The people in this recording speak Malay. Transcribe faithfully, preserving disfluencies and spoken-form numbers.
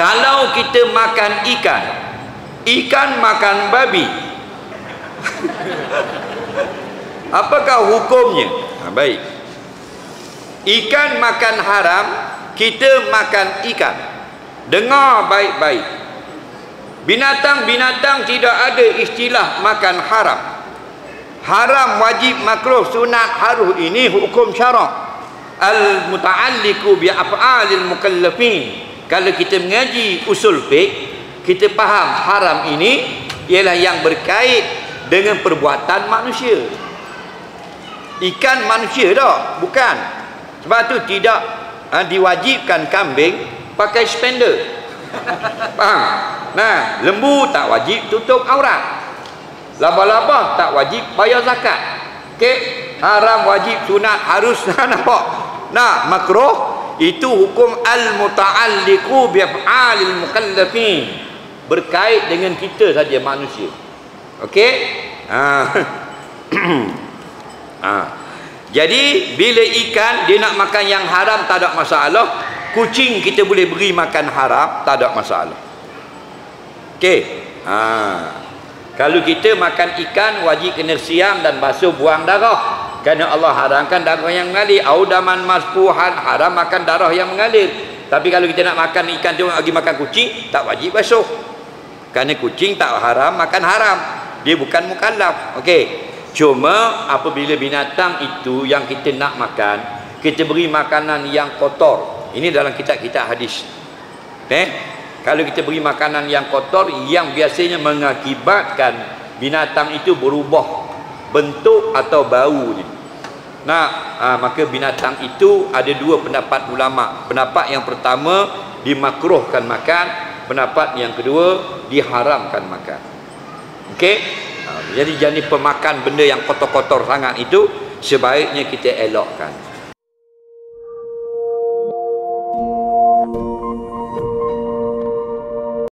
Kalau kita makan ikan, ikan makan babi, apakah hukumnya? Ha, baik. Ikan makan haram, kita makan ikan. Dengar baik-baik. Binatang-binatang tidak ada istilah makan haram. Haram, wajib, makruh, sunat, haruh, ini hukum syarak. Al-muta'alliqu bi'af'alil mukallafin. Kalau kita mengaji usul fiqh, kita faham haram ini ialah yang berkait dengan perbuatan manusia. Ikan manusia dah, bukan. Sebab tu tidak ha, diwajibkan kambing pakai spender. Faham? Nah, lembu tak wajib tutup aurat. Laba-laba tak wajib bayar zakat. Okey? Haram, wajib, sunat, harus, nampak. Nah, makruh itu hukum al-muta'alliqu bi'af'alil mukallafin, berkait dengan kita saja manusia. Okey? Ha. Ha. Jadi bila ikan dia nak makan yang haram tak ada masalah, kucing kita boleh beri makan haram tak ada masalah. Okey? Ha. Kalau kita makan ikan wajib kena siam dan basuh buang darah. Kerana Allah haramkan darah yang mengalir. Audaman masfuhan, haram makan darah yang mengalir. Tapi kalau kita nak makan ikan tu, lagi makan kucing, tak wajib basuh. Kerana kucing tak haram makan haram. Dia bukan mukallaf. Okey. Cuma apabila binatang itu yang kita nak makan, kita beri makanan yang kotor. Ini dalam kitab-kitab hadis. Eh? Kalau kita beri makanan yang kotor, yang biasanya mengakibatkan binatang itu berubah bentuk atau bau ni. Nah, ha, maka binatang itu ada dua pendapat ulama. Pendapat yang pertama dimakruhkan makan, pendapat yang kedua diharamkan makan. Okey? Ha, jadi jadi pemakan benda yang kotor-kotor sangat itu sebaiknya kita elakkan.